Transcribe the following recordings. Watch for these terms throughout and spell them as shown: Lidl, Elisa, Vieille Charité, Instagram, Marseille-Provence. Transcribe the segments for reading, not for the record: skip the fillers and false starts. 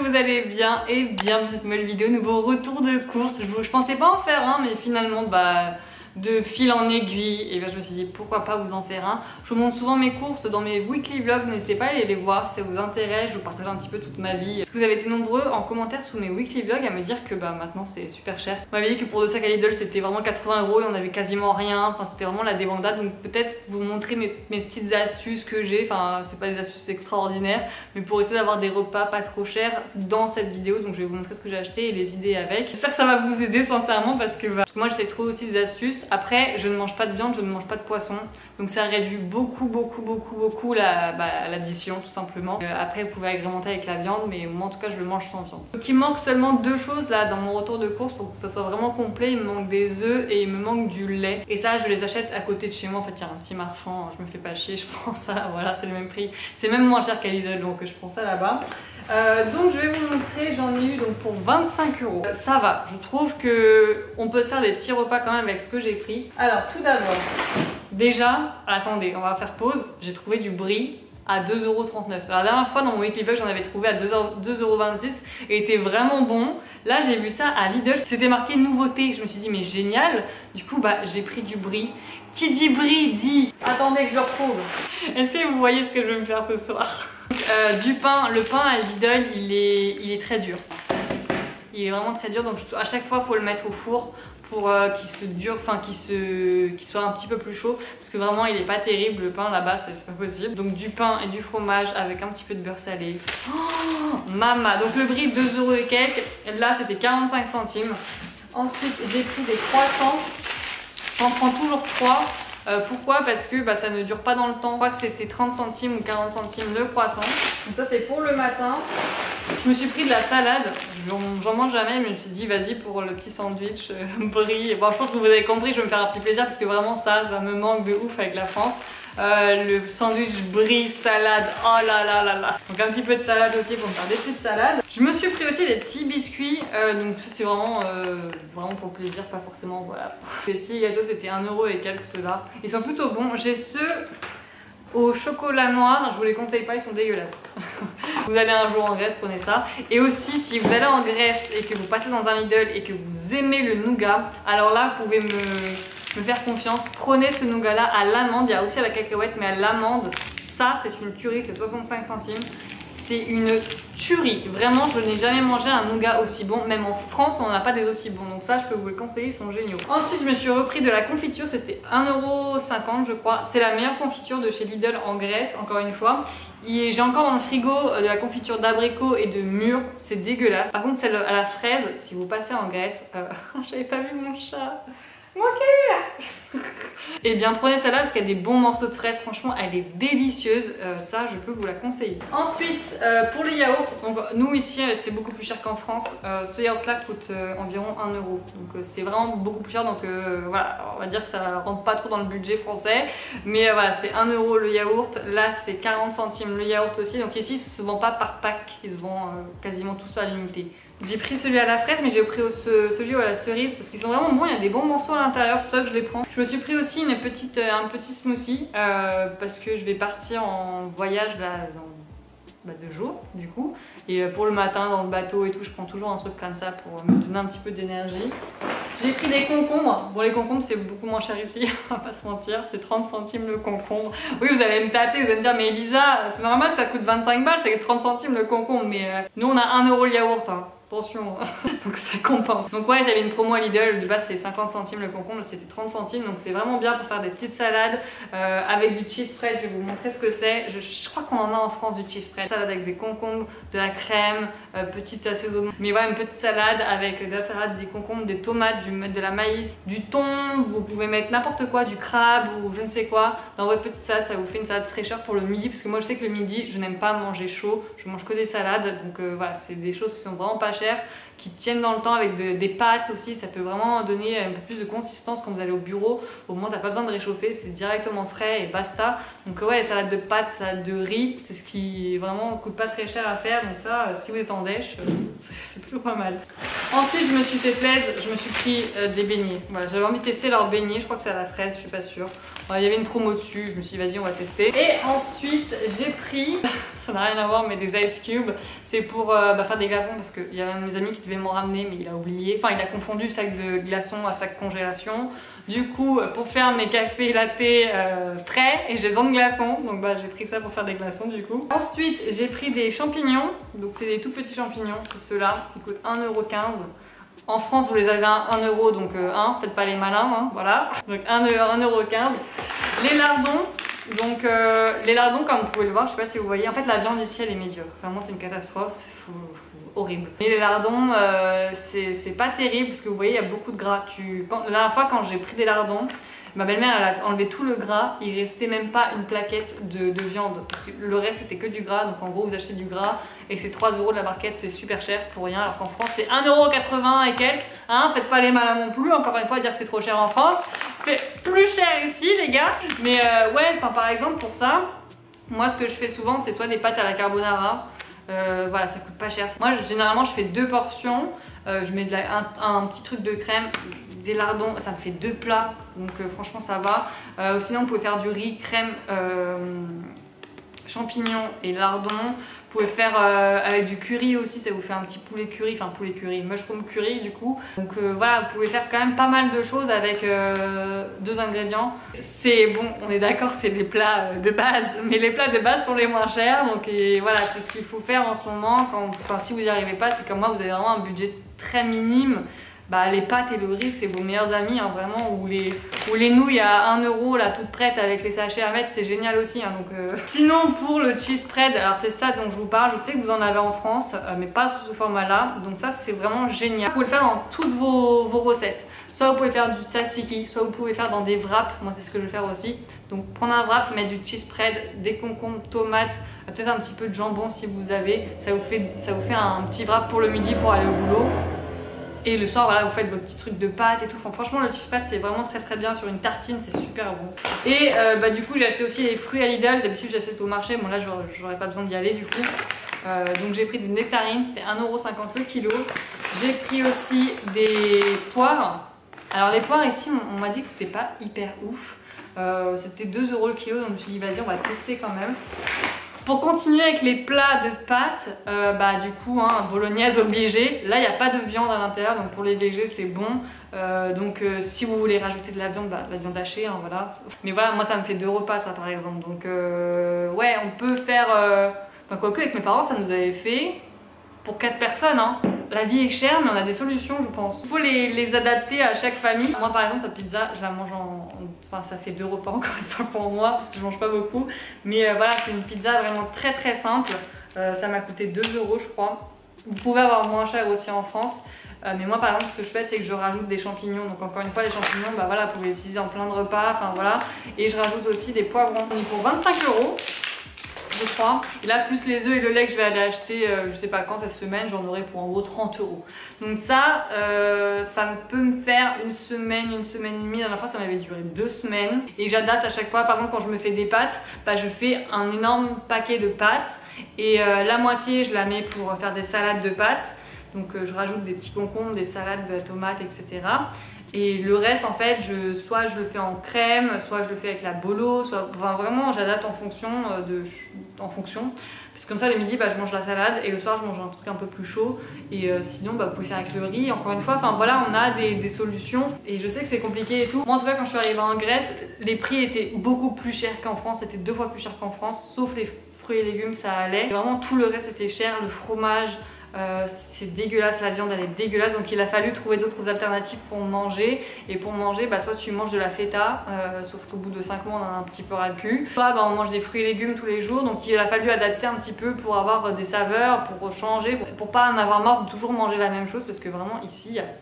Vous allez bien et bienvenue dans cette nouvelle vidéo, nouveau retour de course. Je pensais pas en faire un, mais finalement de fil en aiguille et bien je me suis dit pourquoi pas vous en faire un. Je vous montre souvent mes courses dans mes weekly vlogs, n'hésitez pas à aller les voir si ça vous intéresse. Je vous partage un petit peu toute ma vie parce que vous avez été nombreux en commentaire sous mes weekly vlogs à me dire que maintenant c'est super cher. Vous m'avez dit que pour 2 sacs à Lidl c'était vraiment 80 € et on avait quasiment rien, enfin c'était vraiment la débandade. Donc peut-être vous montrer mes petites astuces que j'ai, enfin c'est pas des astuces extraordinaires mais pour essayer d'avoir des repas pas trop chers dans cette vidéo. Donc je vais vous montrer ce que j'ai acheté et les idées avec. J'espère que ça va vous aider sincèrement parce que moi j'essaie de trouver aussi des astuces. Après, je ne mange pas de viande, je ne mange pas de poisson, donc ça réduit beaucoup l'addition tout simplement. Après, vous pouvez agrémenter avec la viande, mais moi en tout cas, je le mange sans viande. Donc il manque seulement 2 choses là dans mon retour de course pour que ça soit vraiment complet. Il me manque des œufs et il me manque du lait. Et ça, je les achète à côté de chez moi. En fait, il y a un petit marchand, je me fais pas chier, je prends ça. Voilà, c'est le même prix, c'est même moins cher qu'à Lidl, donc je prends ça là-bas. Donc je vais vous montrer, j'en ai eu donc pour 25 €. Ça va, je trouve que on peut se faire des petits repas quand même avec ce que j'ai pris. Alors tout d'abord, déjà, attendez, on va faire pause, j'ai trouvé du brie à 2,39 €. La dernière fois dans mon weekly vlog j'en avais trouvé à 2,26 € et était vraiment bon. Là j'ai vu ça à Lidl, c'était marqué nouveauté, je me suis dit mais génial, du coup j'ai pris du brie. Qui dit brie dit... Attendez que je le retrouve. Est-ce que vous voyez ce que je vais me faire ce soir? Du pain, le pain à Lidl il est très dur. Il est vraiment très dur, donc à chaque fois il faut le mettre au four pour qu'il se dure, enfin qu'il soit un petit peu plus chaud parce que vraiment il est pas terrible le pain là-bas, c'est pas possible. Donc du pain et du fromage avec un petit peu de beurre salé. Oh, mama. Donc le brie 2 € et quelques, là c'était 45 centimes. Ensuite j'ai pris des croissants, j'en prends toujours 3. Pourquoi? Parce que ça ne dure pas dans le temps. Je crois que c'était 30 centimes ou 40 centimes le croissant. Donc ça c'est pour le matin. Je me suis pris de la salade. J'en mange jamais mais je me suis dit vas-y pour le petit sandwich brie. Bon je pense que vous avez compris, je vais me faire un petit plaisir parce que vraiment ça me manque de ouf avec la France. Le sandwich brie salade, oh là là là là. Donc un petit peu de salade aussi pour me faire des petites salades. Je me suis pris aussi des petits biscuits, donc c'est vraiment pour plaisir, pas forcément voilà. Les petits gâteaux c'était 1 € et quelques ceux-là. Ils sont plutôt bons, j'ai ceux au chocolat noir, je vous les conseille pas, ils sont dégueulasses. Vous allez un jour en Grèce, prenez ça. Et aussi si vous allez en Grèce et que vous passez dans un Lidl et que vous aimez le nougat, alors là vous pouvez me faire confiance, prenez ce nougat là à l'amande, il y a aussi à la cacahuète mais à l'amande, ça c'est une tuerie, c'est 65 centimes, c'est une tuerie, vraiment je n'ai jamais mangé un nougat aussi bon, même en France on n'en a pas des aussi bons, donc ça je peux vous le conseiller, ils sont géniaux. Ensuite je me suis repris de la confiture, c'était 1,50 € je crois, c'est la meilleure confiture de chez Lidl en Grèce, encore une fois. J'ai encore dans le frigo de la confiture d'abricot et de mûre, c'est dégueulasse. Par contre celle à la fraise, si vous passez en Grèce, j'avais pas vu mon chat. Okay. Et bien prenez celle-là parce qu'elle a des bons morceaux de fraises, franchement elle est délicieuse, ça je peux vous la conseiller. Ensuite pour les yaourts, donc, nous ici c'est beaucoup plus cher qu'en France, ce yaourt là coûte environ 1 €, donc c'est vraiment beaucoup plus cher, donc voilà, on va dire que ça rentre pas trop dans le budget français, mais voilà c'est 1 € le yaourt, là c'est 40 centimes le yaourt aussi, donc ici ça se vend pas par pack, ils se vendent quasiment tous par l'unité. J'ai pris celui à la fraise mais j'ai pris celui à la cerise parce qu'ils sont vraiment bons, il y a des bons morceaux à l'intérieur, tout ça que je les prends. Je me suis pris aussi un petit smoothie parce que je vais partir en voyage là dans 2 jours du coup. Et pour le matin dans le bateau et tout, je prends toujours un truc comme ça pour me donner un petit peu d'énergie. J'ai pris des concombres, bon les concombres c'est beaucoup moins cher ici, on va pas se mentir, c'est 30 centimes le concombre. Oui vous allez me taper, vous allez me dire mais Elisa c'est normal que ça coûte 25 balles, c'est 30 centimes le concombre, mais nous on a 1 € le yaourt hein. Attention, donc ça compense. Donc ouais, j'avais une promo à Lidl, de base c'est 50 centimes le concombre, c'était 30 centimes, donc c'est vraiment bien pour faire des petites salades avec du cheese spread, je vais vous montrer ce que c'est. Je crois qu'on en a en France du cheese spread, salade avec des concombres, de la crème, petite assaisonnement. Mais voilà, ouais, une petite salade avec de la salade, des concombres, des tomates, de la maïs, du thon, vous pouvez mettre n'importe quoi, du crabe ou je ne sais quoi. Dans votre petite salade, ça vous fait une salade fraîcheur pour le midi, parce que moi je sais que le midi, je n'aime pas manger chaud, je mange que des salades, donc voilà, c'est des choses qui sont vraiment pas chères qui tiennent dans le temps avec des pâtes aussi. Ça peut vraiment donner un peu plus de consistance quand vous allez au bureau. Au moins, t'as pas besoin de réchauffer, c'est directement frais et basta. Donc ouais, les salades de pâtes, salades de riz, c'est ce qui vraiment coûte pas très cher à faire. Donc ça, si vous êtes en dèche, c'est plutôt pas mal. Ensuite, je me suis fait plaisir, je me suis pris des beignets. Voilà, j'avais envie de tester leurs beignets, je crois que c'est à la fraise, je suis pas sûre. Il y avait une promo dessus, je me suis dit vas-y, on va tester. Et ensuite, j'ai pris, ça n'a rien à voir, mais des ice cubes. C'est pour faire des glaçons parce qu'il y a un de mes amis qui devait m'en ramener, mais il a oublié. Enfin, il a confondu le sac de glaçons à sac congélation. Du coup, pour faire mes cafés lattés frais, et j'ai besoin de glaçons, donc bah, j'ai pris ça pour faire des glaçons du coup. Ensuite, j'ai pris des champignons, donc c'est des tout petits champignons, c'est ceux-là, qui coûtent 1,15 €. En France, vous les avez à 1 €, donc 1, faites pas les malins, hein, voilà. Donc 1,15 €. Les lardons, donc les lardons, comme vous pouvez le voir, je sais pas si vous voyez, en fait la viande ici elle est médiocre, vraiment c'est une catastrophe, horrible. Et les lardons, c'est pas terrible parce que vous voyez, il y a beaucoup de gras. La dernière fois, quand j'ai pris des lardons, ma belle-mère elle a enlevé tout le gras, il restait même pas une plaquette de viande. Parce que le reste c'était que du gras, donc en gros vous achetez du gras et c'est 3 € de la barquette, c'est super cher pour rien. Alors qu'en France c'est 1,80 € et quelques. Hein, faites pas les malins non plus, encore une fois, dire que c'est trop cher en France, c'est plus cher ici les gars. Mais ouais, par exemple pour ça, moi ce que je fais souvent c'est soit des pâtes à la carbonara. Voilà, ça coûte pas cher. Moi généralement je fais 2 portions, je mets de un petit truc de crème, des lardons, ça me fait 2 plats, donc franchement ça va. Sinon vous pouvez faire du riz, crème, champignons et lardons. Vous pouvez faire avec du curry aussi, ça vous fait un petit poulet curry, enfin poulet curry, mushroom curry du coup. Donc voilà, vous pouvez faire quand même pas mal de choses avec 2 ingrédients. C'est bon, on est d'accord, c'est des plats de base, mais les plats de base sont les moins chers. Donc et voilà, c'est ce qu'il faut faire en ce moment. Enfin, si vous n'y arrivez pas, c'est comme moi, vous avez vraiment un budget très minime. Bah, les pâtes et le riz, c'est vos meilleurs amis, hein, vraiment, ou les nouilles à 1 € là, toutes prêtes avec les sachets à mettre, c'est génial aussi. Hein, donc, Sinon, pour le cheese spread, alors c'est ça dont je vous parle, je sais que vous en avez en France, mais pas sous ce format-là, donc ça, c'est vraiment génial. Vous pouvez le faire dans toutes vos recettes. Soit vous pouvez faire du tzatziki, soit vous pouvez faire dans des wraps, moi c'est ce que je vais faire aussi. Donc prendre un wrap, mettre du cheese spread, des concombres, tomates, peut-être un petit peu de jambon si vous avez, ça vous fait un petit wrap pour le midi pour aller au boulot. Et le soir, voilà, vous faites vos petits trucs de pâtes et tout. Enfin, franchement, le cheese pâte, c'est vraiment très très bien sur une tartine, c'est super bon. Et bah, du coup, j'ai acheté aussi les fruits à Lidl. D'habitude, j'achète au marché. Bon, là, j'aurais pas besoin d'y aller du coup. Donc, j'ai pris des nectarines, c'était 1,50 € le kilo. J'ai pris aussi des poires. Alors, les poires ici, on m'a dit que c'était pas hyper ouf. C'était 2 € le kilo, donc je me suis dit, vas-y, on va tester quand même. Pour continuer avec les plats de pâtes, bah du coup, hein, bolognaise obligée. Là, il n'y a pas de viande à l'intérieur, donc pour les végés, c'est bon. Donc si vous voulez rajouter de la viande, bah, de la viande hachée, hein, voilà. Mais voilà, moi, ça me fait 2 repas, ça, par exemple. Donc, ouais, on peut faire... Enfin, quoique, avec mes parents, ça nous avait fait pour 4 personnes, hein. La vie est chère, mais on a des solutions, je pense. Il faut les adapter à chaque famille. Moi, par exemple, la pizza, je la mange en... Enfin, ça fait 2 repas, encore une fois, pour moi, parce que je mange pas beaucoup. Mais voilà, c'est une pizza vraiment très très simple. Ça m'a coûté 2 €, je crois. Vous pouvez avoir moins cher aussi en France. Mais moi, par exemple, ce que je fais, c'est que je rajoute des champignons. Donc encore une fois, les champignons, bah voilà, vous pouvez les utiliser en plein de repas. Enfin, voilà. Et je rajoute aussi des poivrons. On est pour 25 €. Je crois. Et là, plus les œufs et le lait que je vais aller acheter, je sais pas quand cette semaine, j'en aurai pour en gros 30 €. Donc ça, ça peut me faire une semaine et demie. La dernière fois, ça m'avait duré 2 semaines. Et j'adapte à chaque fois. Par exemple, quand je me fais des pâtes, bah, je fais un énorme paquet de pâtes. Et la moitié, je la mets pour faire des salades de pâtes. Donc je rajoute des petits concombres, des salades, de la tomate, etc. Et le reste, en fait, soit je le fais en crème, soit je le fais avec la bolo, soit... Enfin, vraiment, j'adapte en fonction. Parce que comme ça, le midi, bah, je mange la salade et le soir, je mange un truc un peu plus chaud. Et sinon, bah, vous pouvez faire avec le riz, encore une fois. Enfin, voilà, on a des solutions. Et je sais que c'est compliqué et tout. Moi, en tout cas, quand je suis arrivée en Grèce, les prix étaient beaucoup plus chers qu'en France. C'était 2 fois plus cher qu'en France, sauf les fruits et légumes, ça allait. Et vraiment, tout le reste était cher, le fromage... c'est dégueulasse, la viande elle est dégueulasse, donc il a fallu trouver d'autres alternatives pour manger. Et pour manger, bah, soit tu manges de la feta, sauf qu'au bout de 5 mois on en a un petit peu ras le cul, soit bah, on mange des fruits et légumes tous les jours. Donc il a fallu adapter un petit peu pour avoir des saveurs, pour changer, pour pas en avoir marre de toujours manger la même chose, parce que vraiment ici il y a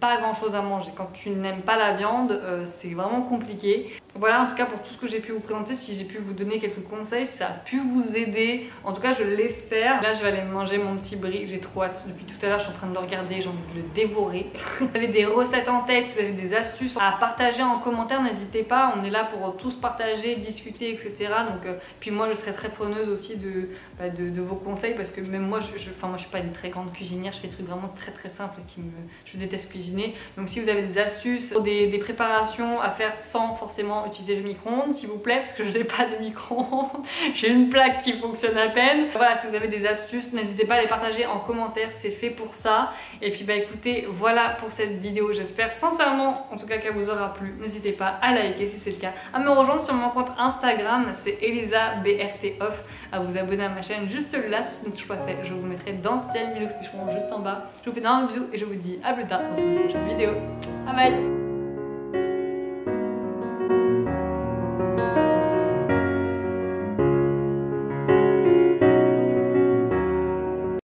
pas grand chose à manger. Quand tu n'aimes pas la viande, c'est vraiment compliqué. Voilà en tout cas pour tout ce que j'ai pu vous présenter. Si j'ai pu vous donner quelques conseils, ça a pu vous aider. En tout cas je l'espère. Là je vais aller manger mon petit brie, j'ai trop hâte. Depuis tout à l'heure je suis en train de le regarder, j'ai envie de le dévorer. Vous avez des recettes en tête, vous avez des astuces à partager en commentaire, n'hésitez pas. On est là pour tous partager, discuter, etc. Donc, puis moi je serai très preneuse aussi de vos conseils, parce que même moi je suis pas une très grande cuisinière, je fais des trucs vraiment très simples et je déteste cuisiner. Donc si vous avez des astuces, des préparations à faire sans forcément utiliser le micro-ondes, s'il vous plaît, parce que je n'ai pas de micro-ondes, j'ai une plaque qui fonctionne à peine. Voilà, si vous avez des astuces, n'hésitez pas à les partager en commentaire, c'est fait pour ça. Et puis bah écoutez, voilà pour cette vidéo, j'espère sincèrement en tout cas qu'elle vous aura plu. N'hésitez pas à liker si c'est le cas, à me rejoindre sur mon compte Instagram, c'est elisabrtofff, à vous abonner à ma chaîne juste là si ce n'est toujours pas fait. Je vous mettrai dans cette vidéo juste en bas. Je vous fais d'énormes bisous et je vous dis à plus tard dans une prochaine vidéo. Bye bye.